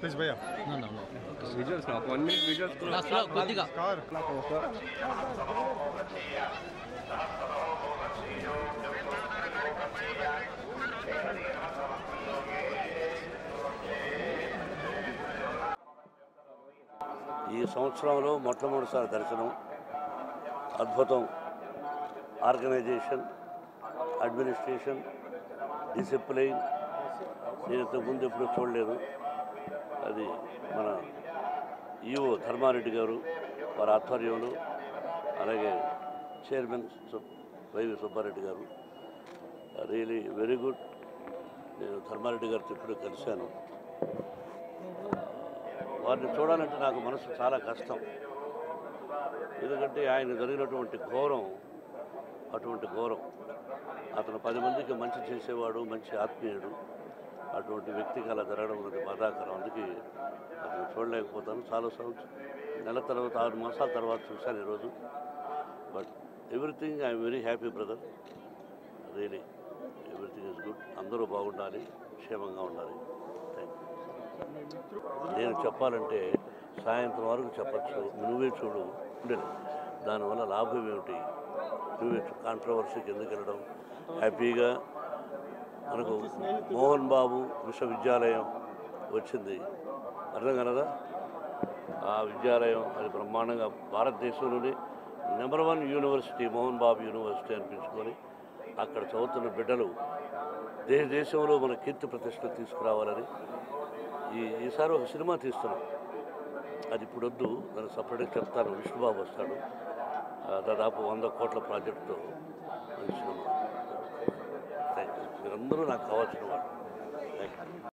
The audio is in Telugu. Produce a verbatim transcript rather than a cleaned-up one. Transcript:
Please, भैया ना ना ना विजुअल्स ना वन मिनट विजुअल्स ना सुना गलती का कार ना को ये సంవత్సరంలో మొట్టమొదటిసారి దర్శనం అద్భుతం ఆర్గనైజేషన్ అడ్మినిస్ట్రేషన్ డిసిప్లిన్ నేను ముందు ఎప్పుడూ చూడలేదు అది మన ఈఓ ధర్మారెడ్డి గారు వారి ఆధ్వర్యంలో అలాగే చైర్మన్ వైవి సుబ్బారెడ్డి గారు రియలీ వెరీ గుడ్ నేను ధర్మారెడ్డి గారితో ఇప్పుడు కలిశాను వారిని చూడాలంటే నాకు మనసు చాలా కష్టం ఎందుకంటే ఆయన జరిగినటువంటి ఘోరం అటువంటి ఘోరం అతను పది మందికి మంచి చేసేవాడు మంచి ఆత్మీయుడు అటువంటి వ్యక్తికి అలా జరగడం అనేది బాధాకరం అందుకే అతను చూడలేకపోతాను చాలా సంవత్సరం నెల తర్వాత ఆరు మాసాల తర్వాత చూశాను ఈరోజు but everything I'm very happy brother really everything is good అందరూ బాగుండాలి క్షేమంగా ఉండాలి థ్యాంక్ యూ నేను చెప్పాలంటే సాయంత్రం వరకు చెప్పచ్చు నువ్వే చూడు ఉండేది దానివల్ల లాభం ఏమిటి నువ్వే కాంట్రవర్సీకి ఎందుకు వెళ్ళడం హ్యాపీగా మనకు మోహన్ బాబు విశ్వవిద్యాలయం వచ్చింది అర్థం కలదా ఆ విద్యాలయం అది బ్రహ్మాండంగా భారతదేశంలోనే number one university Mohan Babu university అనిపించుకొని అక్కడ చదువుతున్న బిడ్డలు దేశ దేశంలో మన కీర్తి ప్రతిష్టలు తీసుకురావాలని ఈ ఈసారి ఒక సినిమా తీస్తున్నాం అది ఇప్పుడొద్దు దాన్ని సపరేట్గా చెప్తాను విష్ణుబాబు వస్తాడు దాదాపు వంద కోట్ల ప్రాజెక్టుతో మంచి సినిమా మీరందరూ నాకు కావాల్సిన వాళ్ళు